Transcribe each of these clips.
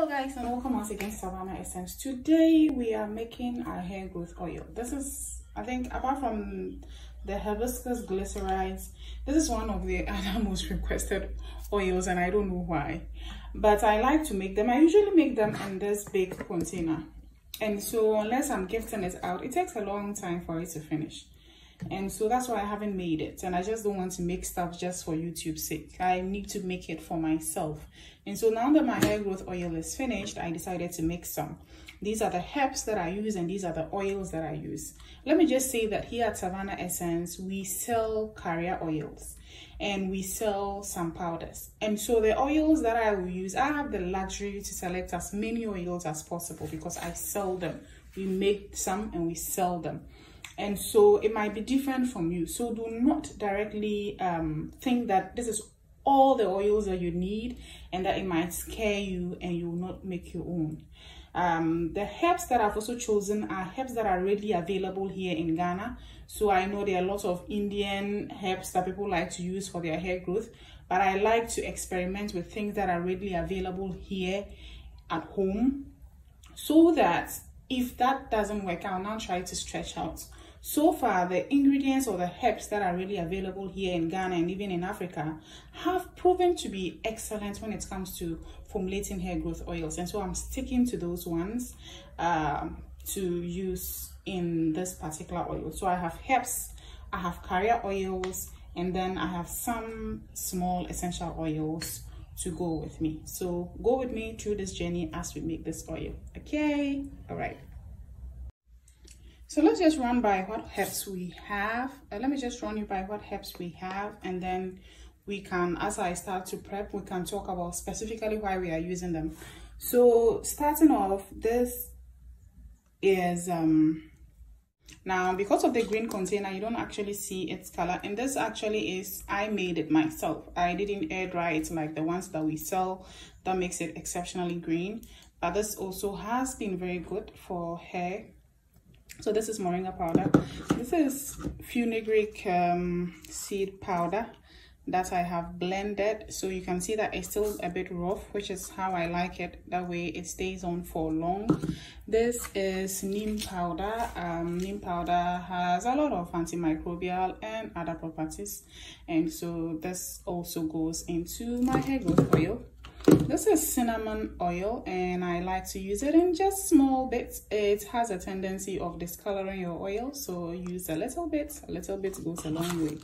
Hello guys, and welcome once again to Savana Essence. Today we are making our hair growth oil. This is, I think, apart from the hibiscus glycerides, this is one of the other most requested oils, and I don't know why, but I like to make them. I usually make them in this big container, and so unless I'm gifting it out, it takes a long time for it to finish, and so that's why I haven't made it. And I just don't want to make stuff just for YouTube's sake. I need to make it for myself. And so now that my hair growth oil is finished, I decided to make some. These are the herbs that I use, and these are the oils that I use. Let me just say that here at Savana Essence, we sell carrier oils and we sell some powders. And so the oils that I will use, I have the luxury to select as many oils as possible because I sell them. We make some and we sell them. And so it might be different from you. So do not directly think that this is all the oils that you need and that it might scare you and you will not make your own. The herbs that I've also chosen are herbs that are readily available here in Ghana. So I know there are lots of Indian herbs that people like to use for their hair growth, but I like to experiment with things that are readily available here at home, so that if that doesn't work, I'll now try to stretch out. So far, the ingredients or the herbs that are really available here in Ghana and even in Africa have proven to be excellent when it comes to formulating hair growth oils. And so I'm sticking to those ones to use in this particular oil. So I have herbs, I have carrier oils, and then I have some small essential oils to go with me. So go with me through this journey as we make this oil. Okay, all right. So let's just run by what herbs we have. Let me just run you by what herbs we have, and then we can, as I start to prep, we can talk about specifically why we are using them. So starting off, this is, now because of the green container, you don't actually see its color, and this actually is, I made it myself. I didn't air dry it like the ones that we sell that makes it exceptionally green, but this also has been very good for hair. So this is moringa powder. This is fenugreek seed powder that I have blended. So you can see that it's still a bit rough, which is how I like it. That way it stays on for long. This is neem powder. Neem powder has a lot of antimicrobial and other properties. And so this also goes into my hair growth oil. This is cinnamon oil, and I like to use it in just small bits. It has a tendency of discoloring your oil, so use a little bit. A little bit goes a long way.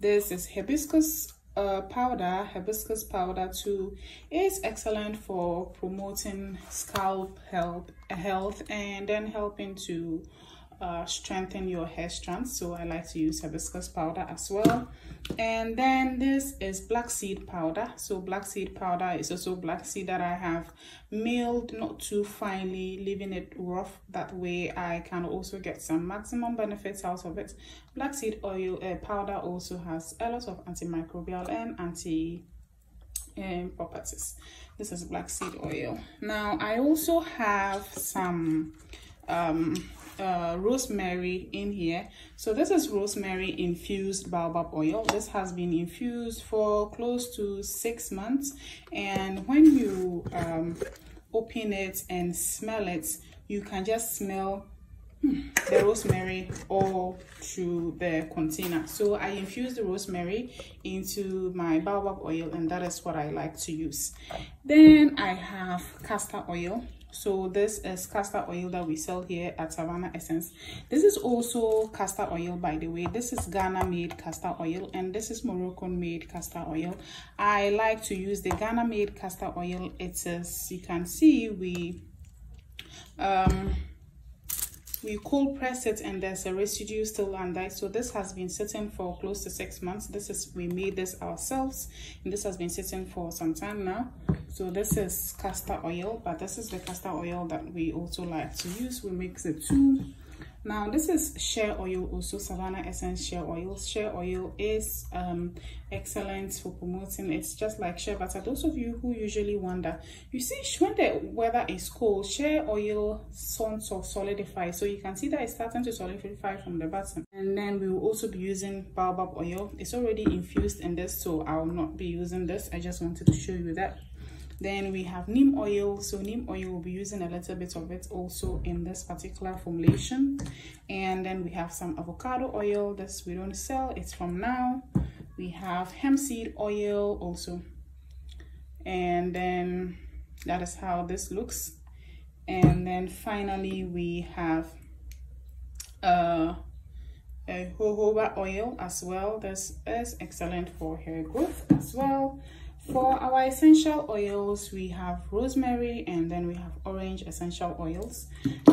This is hibiscus powder. Hibiscus powder too is excellent for promoting scalp health and then helping to strengthen your hair strands. So I like to use hibiscus powder as well. And then this is black seed powder. So black seed powder is also black seed that I have milled, not too finely, leaving it rough. That way I can also get some maximum benefits out of it. Black seed oil powder also has a lot of antimicrobial and properties. This is black seed oil. Now I also have some rosemary in here. So this is rosemary infused baobab oil. This has been infused for close to 6 months, and when you open it and smell it, you can just smell the rosemary all through the container. So I infused the rosemary into my baobab oil, and that is what I like to use. Then I have castor oil. So this is castor oil that we sell here at Savana Essence. This is also castor oil, by the way. This is Ghana made castor oil, and this is Moroccan made castor oil. I like to use the Ghana made castor oil. It is, you can see, we cold press it, and there's a residue still on that. So this has been sitting for close to 6 months. This is, we made this ourselves, and this has been sitting for some time now. So this is castor oil, but this is the castor oil that we also like to use. We mix the two. Now this is shea oil, also Savana Essence shea oil. Shea oil is excellent for promoting. It's just like shea butter. Those of you who usually wonder, you see when the weather is cold, shea oil sort of solidifies. So you can see that it's starting to solidify from the bottom. And then we will also be using baobab oil. It's already infused in this, so I will not be using this. I just wanted to show you that. Then we have neem oil. So neem oil, we'll be using a little bit of it also in this particular formulation. And then we have some avocado oil. This we don't sell, it's from Now. We have hemp seed oil also. And then that is how this looks. And then finally we have a jojoba oil as well. This is excellent for hair growth as well. For our essential oils, we have rosemary, and then we have orange essential oils.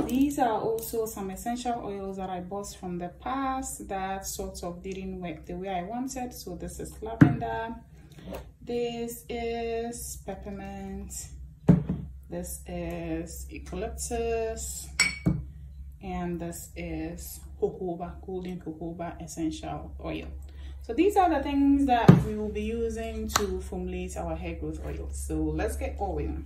These are also some essential oils that I bought from the past that sort of didn't work the way I wanted. So this is lavender, this is peppermint, this is eucalyptus, and this is jojoba, golden jojoba essential oil. So these are the things that we will be using to formulate our hair growth oil. So let's get going.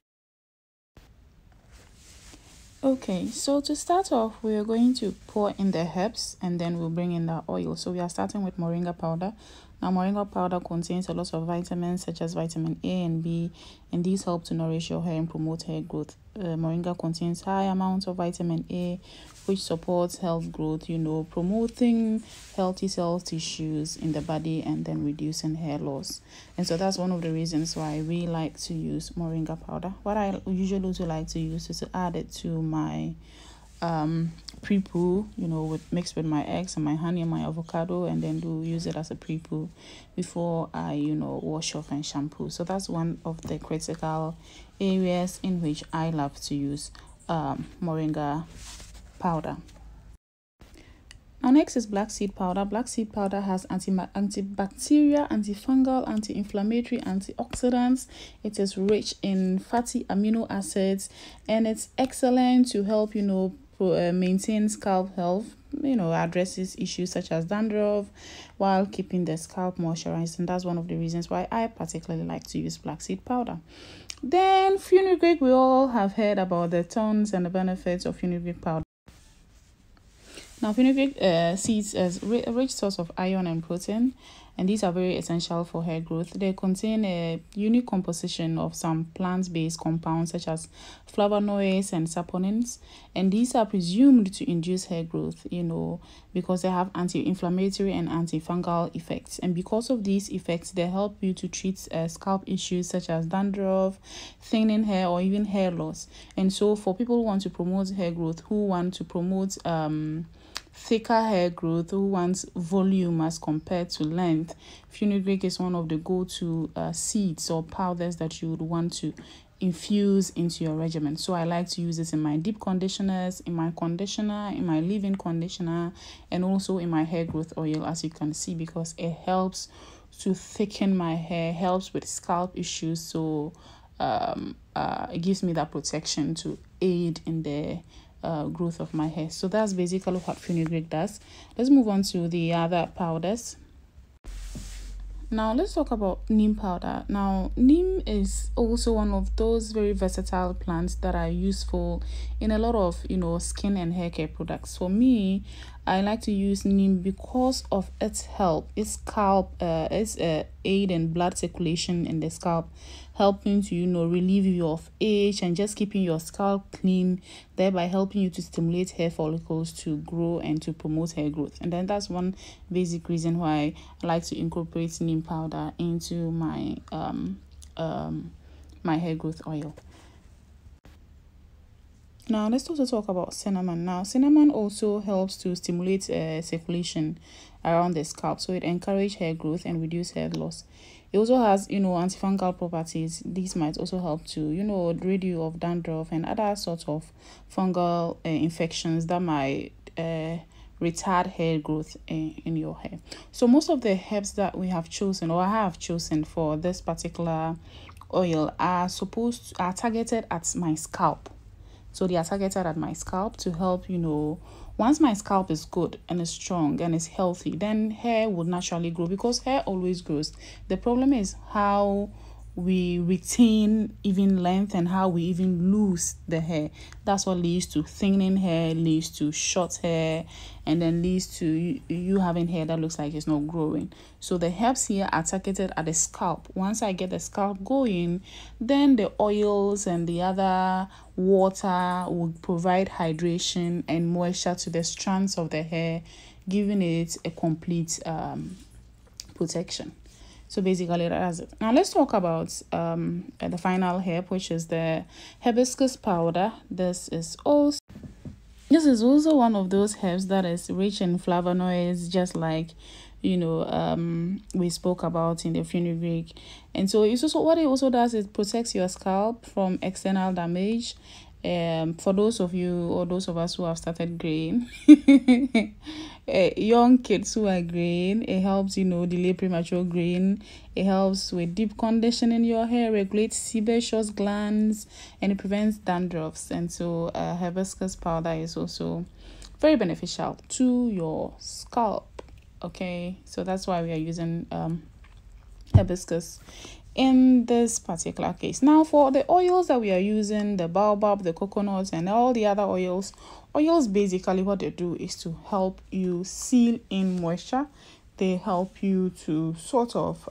Okay, so to start off, we are going to pour in the herbs and then we'll bring in the oil. So we are starting with moringa powder. Now, moringa powder contains a lot of vitamins such as vitamin A and B, and these help to nourish your hair and promote hair growth. Moringa contains high amounts of vitamin A, which supports health growth, promoting healthy cells, tissues in the body, and then reducing hair loss. And so that's one of the reasons why I really like to use moringa powder. What I usually also like to use is to add it to my pre-poo, mixed with my eggs and my honey and my avocado, and then do use it as a pre-poo before I wash off and shampoo. So that's one of the critical areas in which I love to use moringa powder. Now next is black seed powder. Black seed powder has antibacterial, antifungal, anti-inflammatory, antioxidants. It is rich in fatty amino acids, and it's excellent to help maintain scalp health, addresses issues such as dandruff while keeping the scalp moisturized. And that's one of the reasons why I particularly like to use black seed powder. Then fenugreek, we all have heard about the tons and the benefits of fenugreek powder. Now, fenugreek seeds is a rich source of iron and protein, and these are very essential for hair growth. They contain a unique composition of some plant-based compounds such as flavonoids and saponins, and these are presumed to induce hair growth, because they have anti-inflammatory and antifungal effects. And because of these effects, they help you to treat scalp issues such as dandruff, thinning hair, or even hair loss. And so for people who want to promote hair growth, who want to promote thicker hair growth, who wants volume as compared to length, fenugreek is one of the go-to seeds or powders that you would want to infuse into your regimen. So I like to use this in my deep conditioners, in my conditioner, in my leave-in conditioner, and also in my hair growth oil, as you can see, because it helps to thicken my hair, helps with scalp issues. So it gives me that protection to aid in the growth of my hair. So that's basically what fenugreek does. Let's move on to the other powders. Now let's talk about neem powder. Now neem is also one of those very versatile plants that are useful in a lot of skin and hair care products. For me, I like to use neem because of its help, its scalp, its aid in blood circulation in the scalp, helping to relieve you of age and just keeping your scalp clean, thereby helping you to stimulate hair follicles to grow and to promote hair growth. And then that's one basic reason why I like to incorporate neem powder into my my hair growth oil. Now let's also talk about cinnamon. Now cinnamon also helps to stimulate circulation around the scalp, so it encourages hair growth and reduce hair loss. It also has antifungal properties. These might also help to rid you of dandruff and other sorts of fungal infections that might retard hair growth in your hair. So most of the herbs that we have chosen, or I have chosen for this particular oil, are targeted at my scalp. So they are targeted at my scalp to help, once my scalp is good and is strong and is healthy, then hair will naturally grow, because hair always grows. The problem is how we retain even length and how we even lose the hair. That's what leads to thinning hair, leads to short hair, and then leads to you having hair that looks like it's not growing. So the herbs here are targeted at the scalp. Once I get the scalp going, then the oils and the other water will provide hydration and moisture to the strands of the hair, giving it a complete protection. So basically that's it. Now let's talk about the final herb, which is the hibiscus powder. This is also one of those herbs that is rich in flavonoids, just like we spoke about in the fenugreek. And so it's also, what it also does is protects your scalp from external damage. For those of you or those of us who have started graying, young kids who are graying, it helps delay premature graying. It helps with deep conditioning your hair, regulates sebaceous glands, and it prevents dandruffs. And so hibiscus powder is also very beneficial to your scalp. Okay, so that's why we are using hibiscus in this particular case. Now for the oils that we are using, the baobab, the coconuts, and all the other oils, basically what they do is to help you seal in moisture. They help you to sort of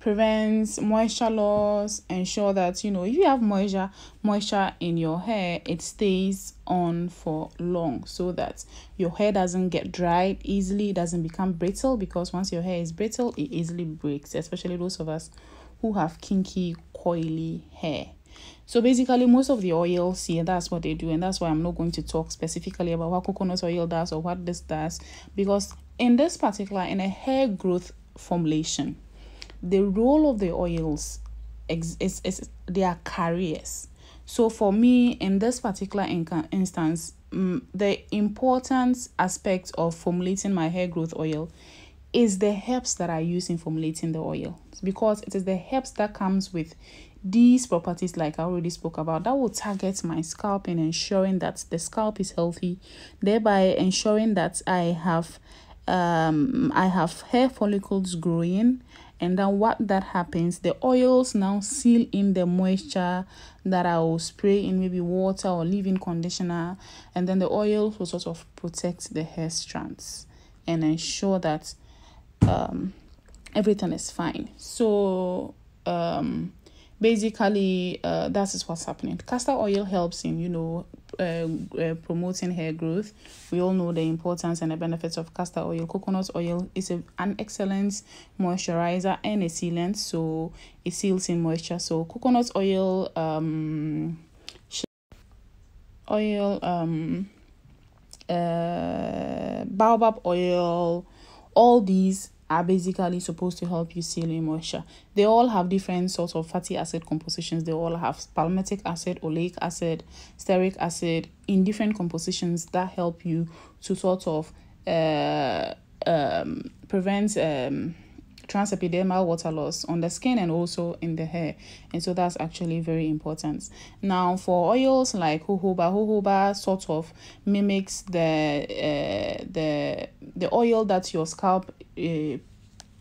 prevent moisture loss, ensure that if you have moisture in your hair, it stays on for long, so that your hair doesn't get dried easily, doesn't become brittle, because once your hair is brittle, it easily breaks, especially those of us who have kinky, coily hair. So basically most of the oils here, that's what they do, and that's why I'm not going to talk specifically about what coconut oil does or what this does, because in this particular, in a hair growth formulation, the role of the oils is they are carriers. So for me, in this particular instance, the important aspect of formulating my hair growth oil is the herbs that I use in formulating the oil, because it is the herbs that comes with these properties, like I already spoke about, that will target my scalp and ensuring that the scalp is healthy, thereby ensuring that I have hair follicles growing. And then what that happens, the oils now seal in the moisture that I will spray in maybe water or leave-in conditioner. And then the oils will sort of protect the hair strands and ensure that everything is fine. So basically that is what's happening. Castor oil helps in, promoting hair growth. We all know the importance and the benefits of castor oil. Coconut oil is an excellent moisturizer and a sealant, so it seals in moisture. So coconut oil, baobab oil, all these are basically supposed to help you seal in moisture. They all have different sorts of fatty acid compositions. They all have palmitic acid, oleic acid, stearic acid in different compositions that help you to sort of prevent transepidermal water loss on the skin and also in the hair. And so that's actually very important. Now for oils like jojoba sort of mimics the oil that your scalp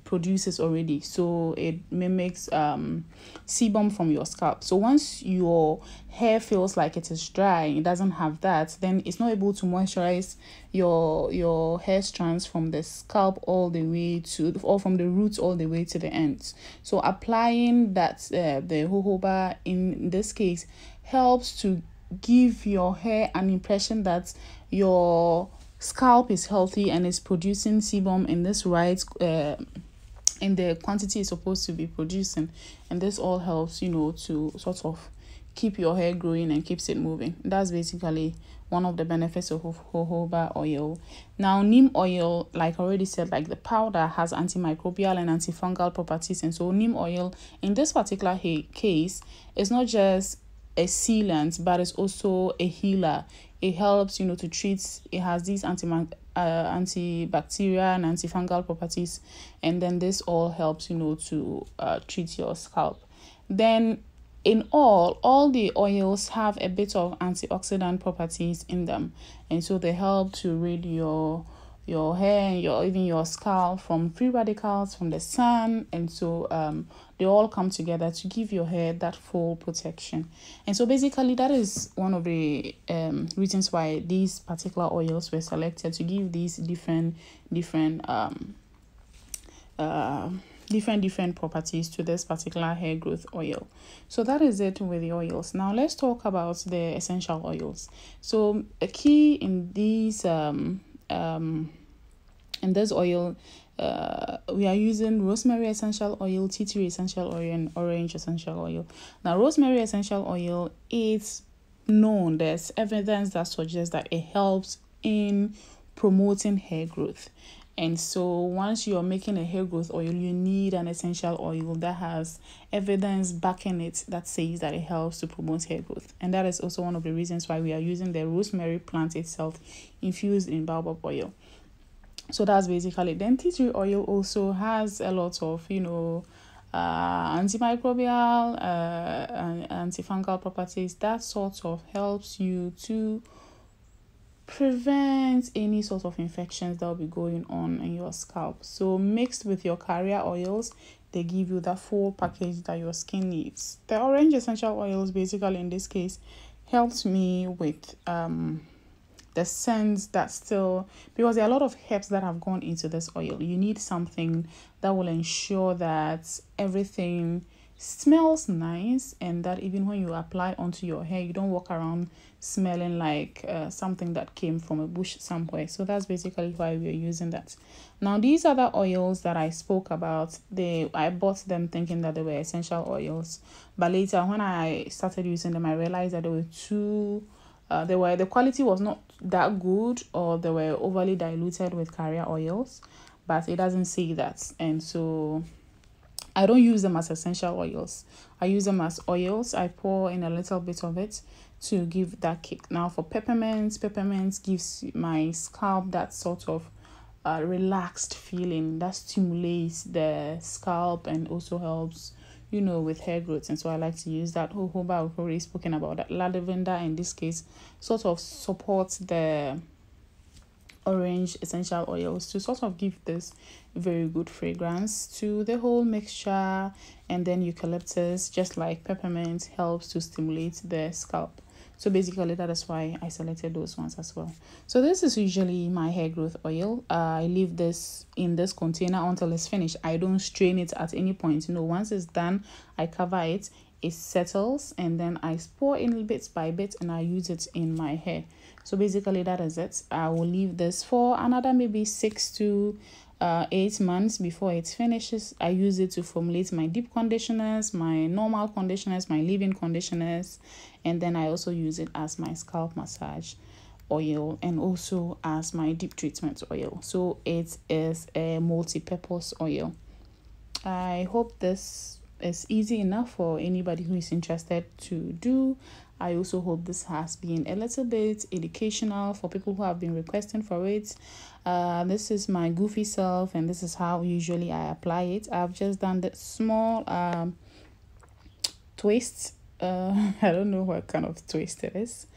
produces already. So it mimics sebum from your scalp. So once your hair feels like it is dry, it doesn't have that, then it's not able to moisturize your hair strands from the scalp all the way to, or from the roots all the way to the ends. So applying that the jojoba in this case helps to give your hair an impression that your scalp is healthy and is producing sebum in this right in the quantity it's supposed to be producing. And this all helps to sort of keep your hair growing and keeps it moving. That's basically one of the benefits of jojoba oil. Now neem oil, like I already said, like the powder has antimicrobial and antifungal properties. And so neem oil in this particular case is not just a sealant, but it's also a healer. It helps to treat, it has these antibacterial and antifungal properties, and then this all helps to treat your scalp. Then in all the oils have a bit of antioxidant properties in them, and so they help to rid your your hair and your even your scalp from free radicals, from the sun, and so they all come together to give your hair that full protection. And so basically that is one of the reasons why these particular oils were selected, to give these different properties to this particular hair growth oil. So that is it with the oils. Now let's talk about the essential oils. So a key in these in this oil, we are using rosemary essential oil, tea tree essential oil, and orange essential oil. Now rosemary essential oil, it's known, there's evidence that suggests that it helps in promoting hair growth. And so once you're making a hair growth oil, you need an essential oil that has evidence backing it that says that it helps to promote hair growth. And that is also one of the reasons why we are using the rosemary plant itself infused in baobab oil. So that's basically it. Then tea tree oil also has a lot of, you know, antimicrobial and antifungal properties that sort of helps you to prevent any sort of infections that will be going on in your scalp. So mixed with your carrier oils, they give you that full package that your skin needs. The orange essential oils basically in this case helps me with the scents that still, because there are a lot of herbs that have gone into this oil, you need something that will ensure that everything smells nice, and that even when you apply onto your hair, you don't walk around smelling like something that came from a bush somewhere. So that's basically why we're using that. Now these other oils that I spoke about, I bought them thinking that they were essential oils, but later when I started using them, I realized that they were too the quality was not that good, or they were overly diluted with carrier oils, but it doesn't say that, and so I don't use them as essential oils. I use them as oils. I pour in a little bit of it to give that kick. Now for peppermints, peppermints gives my scalp that sort of relaxed feeling that stimulates the scalp and also helps, you know, with hair growth. And so I like to use that. Jojoba, I've already spoken about that. Lavender in this case sort of supports the orange essential oils to sort of give this very good fragrance to the whole mixture. And then eucalyptus, just like peppermint, helps to stimulate the scalp. So basically that is why I selected those ones as well. So this is usually my hair growth oil. I leave this in this container until it's finished. I don't strain it at any point. You know, once it's done, I cover it, it settles, and then I pour in bit by bit and I use it in my hair. So basically that is it. I will leave this for another maybe 6 to 8 months before it finishes. I use it to formulate my deep conditioners, my normal conditioners, my leave-in conditioners, and then I also use it as my scalp massage oil and also as my deep treatment oil. So it is a multi-purpose oil. I hope this is easy enough for anybody who is interested to do. I also hope this has been a little bit educational for people who have been requesting for it. This is my goofy self, and this is how usually I apply it. I've just done the small twist. I don't know what kind of twist it is.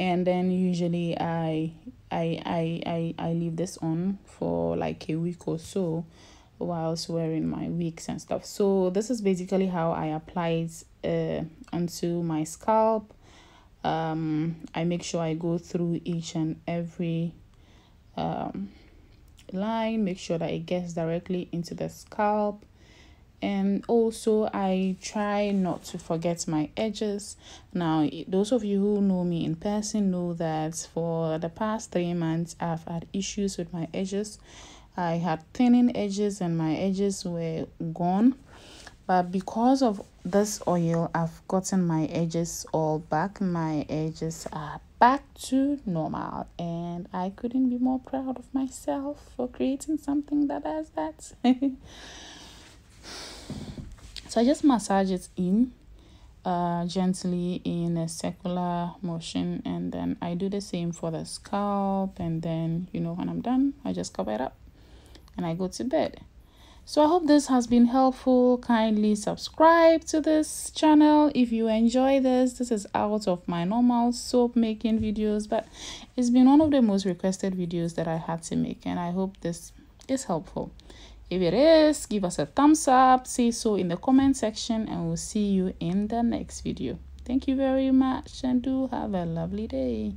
And then usually I leave this on for like a week or so whilst wearing my wigs and stuff. So this is basically how I apply it onto my scalp. I make sure I go through each and every line, make sure that it gets directly into the scalp, and also I try not to forget my edges. Now those of you who know me in person know that for the past 3 months I've had issues with my edges. I had thinning edges and my edges were gone, but because of this oil I've gotten my edges all back. My edges are back to normal, and I couldn't be more proud of myself for creating something that has that. So I just massage it in gently in a circular motion, and then I do the same for the scalp, and then, you know, when I'm done I just cover it up and I go to bed. So I hope this has been helpful. Kindly subscribe to this channel if you enjoy this. This is out of my normal soap making videos, but it's been one of the most requested videos that I had to make, and I hope this is helpful. If it is, give us a thumbs up, say so in the comment section, and we'll see you in the next video. Thank you very much and do have a lovely day.